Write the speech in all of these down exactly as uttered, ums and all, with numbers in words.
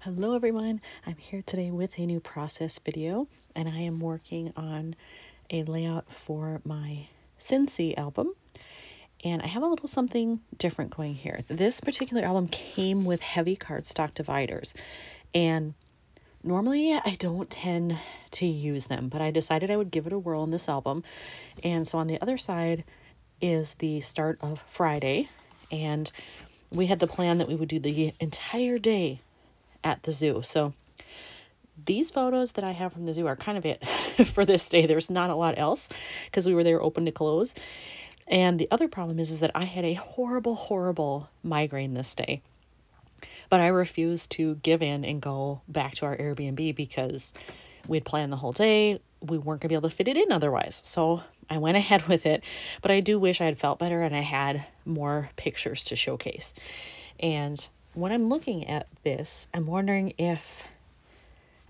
Hello everyone, I'm here today with a new process video, and I am working on a layout for my Cincy album, and I have a little something different going here. This particular album came with heavy cardstock dividers, and normally I don't tend to use them, but I decided I would give it a whirl in this album. And so on the other side is the start of Friday, and we had the plan that we would do the entire day at the zoo. So these photos that I have from the zoo are kind of it for this day. There's not a lot else because we were there open to close. And the other problem is, is that I had a horrible, horrible migraine this day. But I refused to give in and go back to our Airbnb because we'd planned the whole day. We weren't going to be able to fit it in otherwise. So I went ahead with it. But I do wish I had felt better and I had more pictures to showcase. And when I'm looking at this, I'm wondering if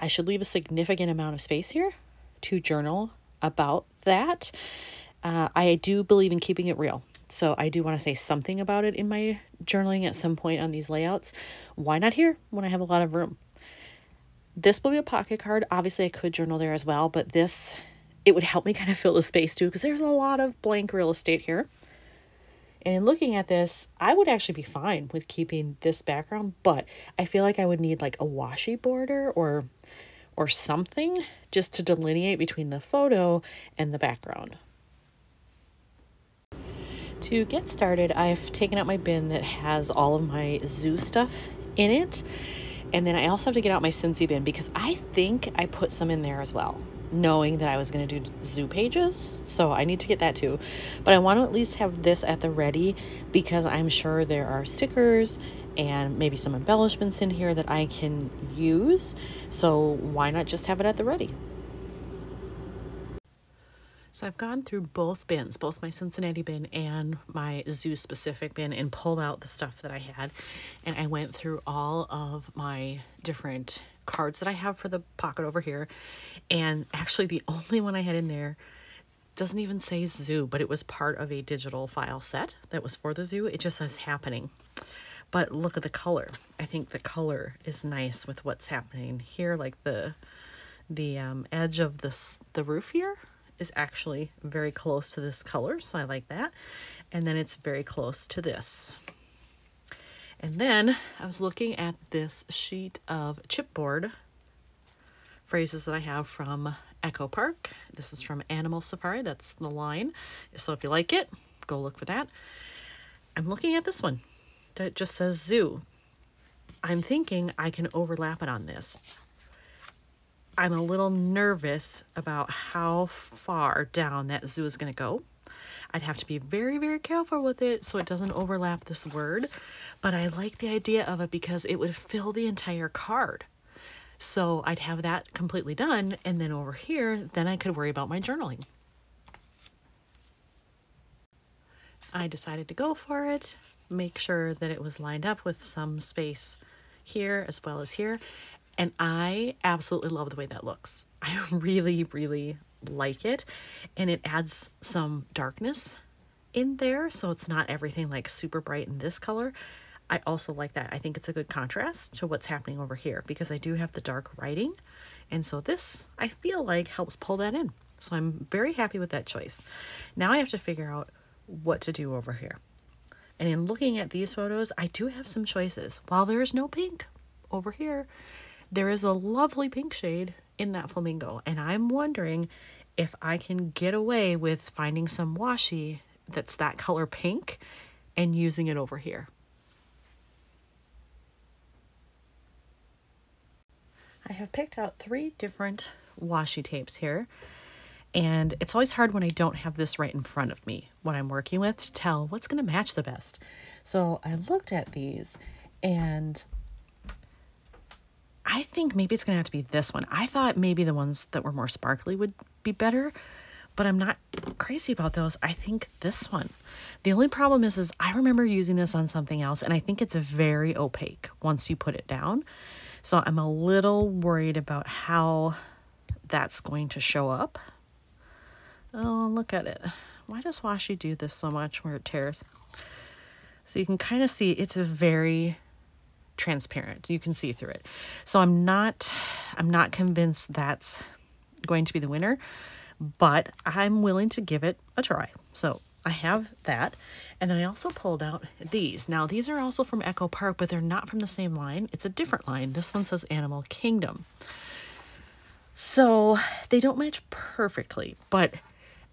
I should leave a significant amount of space here to journal about that. Uh, I do believe in keeping it real. So I do want to say something about it in my journaling at some point on these layouts. Why not here when I have a lot of room? This will be a pocket card. Obviously, I could journal there as well, but this, it would help me kind of fill the space too, because there's a lot of blank real estate here. And in looking at this, I would actually be fine with keeping this background, but I feel like I would need like a washi border or, or something just to delineate between the photo and the background. To get started, I've taken out my bin that has all of my zoo stuff in it. And then I also have to get out my Cincy bin because I think I put some in there as well, knowing that I was going to do zoo pages. So I need to get that too. But I want to at least have this at the ready because I'm sure there are stickers and maybe some embellishments in here that I can use. So why not just have it at the ready? So I've gone through both bins, both my Cincinnati bin and my zoo specific bin, and pulled out the stuff that I had. And I went through all of my different cards that I have for the pocket over here. And actually the only one I had in there doesn't even say zoo, but it was part of a digital file set that was for the zoo. It just says happening. But look at the color. I think the color is nice with what's happening here. Like the, the um, edge of this, the roof here is actually very close to this color, so I like that. And then it's very close to this. And then I was looking at this sheet of chipboard phrases that I have from Echo Park. This is from Animal Safari, that's the line. So if you like it, go look for that. I'm looking at this one that just says zoo. I'm thinking I can overlap it on this. I'm a little nervous about how far down that zoo is going to go. I'd have to be very, very careful with it so it doesn't overlap this word, but I like the idea of it because it would fill the entire card. So I'd have that completely done, and then over here, then I could worry about my journaling. I decided to go for it, make sure that it was lined up with some space here as well as here. And I absolutely love the way that looks. I really, really like it. And it adds some darkness in there, so it's not everything like super bright in this color. I also like that. I think it's a good contrast to what's happening over here because I do have the dark writing. And so this, I feel like, helps pull that in. So I'm very happy with that choice. Now I have to figure out what to do over here. And in looking at these photos, I do have some choices. While there is no pink over here, there is a lovely pink shade in that flamingo, and I'm wondering if I can get away with finding some washi that's that color pink and using it over here. I have picked out three different washi tapes here, and it's always hard when I don't have this right in front of me when I'm working with to tell what's going to match the best. So I looked at these and I think maybe it's going to have to be this one. I thought maybe the ones that were more sparkly would be better, but I'm not crazy about those. I think this one. The only problem is, is I remember using this on something else, and I think it's very opaque once you put it down. So I'm a little worried about how that's going to show up. Oh, look at it. Why does washi do this so much where it tears? So you can kind of see it's a very transparent. You can see through it. So I'm not, I'm not convinced that's going to be the winner, but I'm willing to give it a try. So I have that. And then I also pulled out these. Now these are also from Echo Park, but they're not from the same line. It's a different line. This one says Animal Kingdom. So they don't match perfectly, but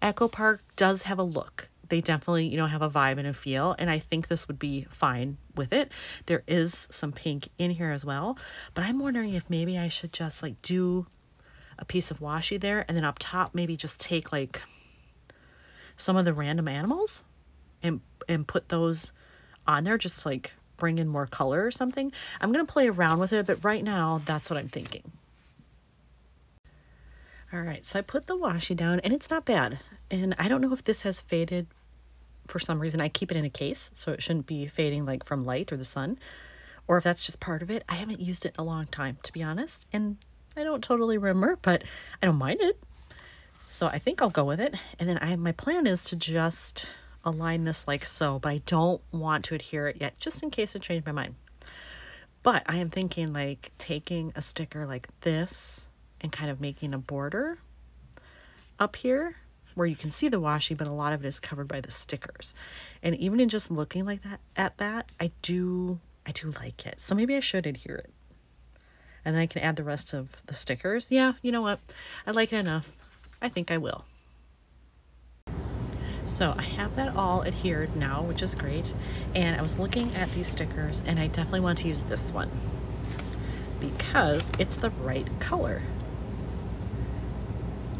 Echo Park does have a look. They definitely, you know, have a vibe and a feel, and I think this would be fine with it. There is some pink in here as well, but I'm wondering if maybe I should just like do a piece of washi there, and then up top maybe just take like some of the random animals and and put those on there, just to, like, bring in more color or something. I'm gonna play around with it, but right now that's what I'm thinking. All right, so I put the washi down, and it's not bad. And I don't know if this has faded for some reason. I keep it in a case, so it shouldn't be fading like from light or the sun, or if that's just part of it. I haven't used it in a long time, to be honest, and I don't totally remember, but I don't mind it. So I think I'll go with it. And then I, my plan is to just align this like so, but I don't want to adhere it yet, just in case I change my mind. But I am thinking like taking a sticker like this and kind of making a border up here, where you can see the washi, but a lot of it is covered by the stickers. And even in just looking like that at that, I do I do like it. So maybe I should adhere it. And then I can add the rest of the stickers. Yeah, you know what? I like it enough. I think I will. So I have that all adhered now, which is great. And I was looking at these stickers, and I definitely want to use this one because it's the right color.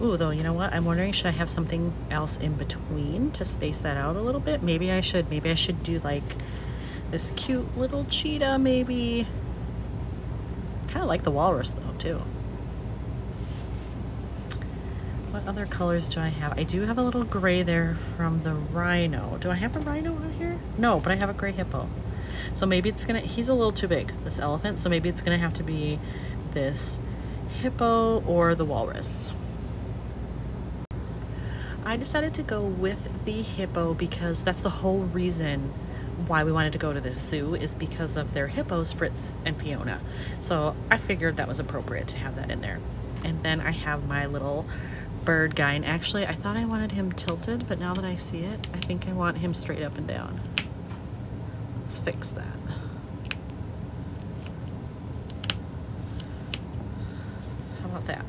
Ooh, though, you know what? I'm wondering, should I have something else in between to space that out a little bit? Maybe I should. Maybe I should do like this cute little cheetah, maybe. Kind of like the walrus, though, too. What other colors do I have? I do have a little gray there from the rhino. Do I have a rhino on here? No, but I have a gray hippo. So maybe it's gonna, he's a little too big, this elephant. So maybe it's gonna have to be this hippo or the walrus. I decided to go with the hippo because that's the whole reason why we wanted to go to this zoo, is because of their hippos, Fritz and Fiona. So I figured that was appropriate to have that in there. And then I have my little bird guy, and actually I thought I wanted him tilted, but now that I see it, I think I want him straight up and down. Let's fix that. How about that?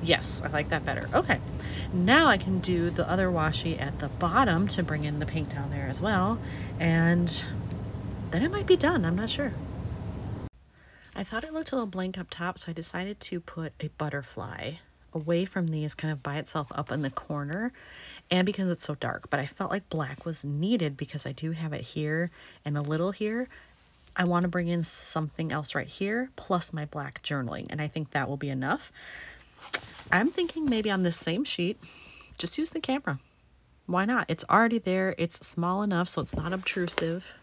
Yes, I like that better. Okay, now I can do the other washi at the bottom to bring in the pink down there as well, and then it might be done. I'm not sure. I thought it looked a little blank up top, so I decided to put a butterfly away from these, kind of by itself up in the corner, and because it's so dark. But I felt like black was needed because I do have it here and a little here. I want to bring in something else right here, plus my black journaling, and I think that will be enough. I'm thinking maybe on this same sheet, just use the camera. Why not? It's already there. It's small enough so it's not obtrusive.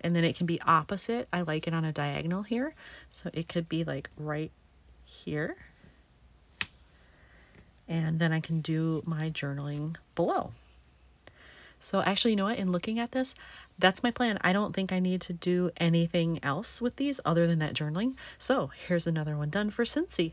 And then it can be opposite. I like it on a diagonal here. So it could be like right here. And then I can do my journaling below. So actually, you know what? In looking at this, that's my plan. I don't think I need to do anything else with these other than that journaling. So here's another one done for Cincy.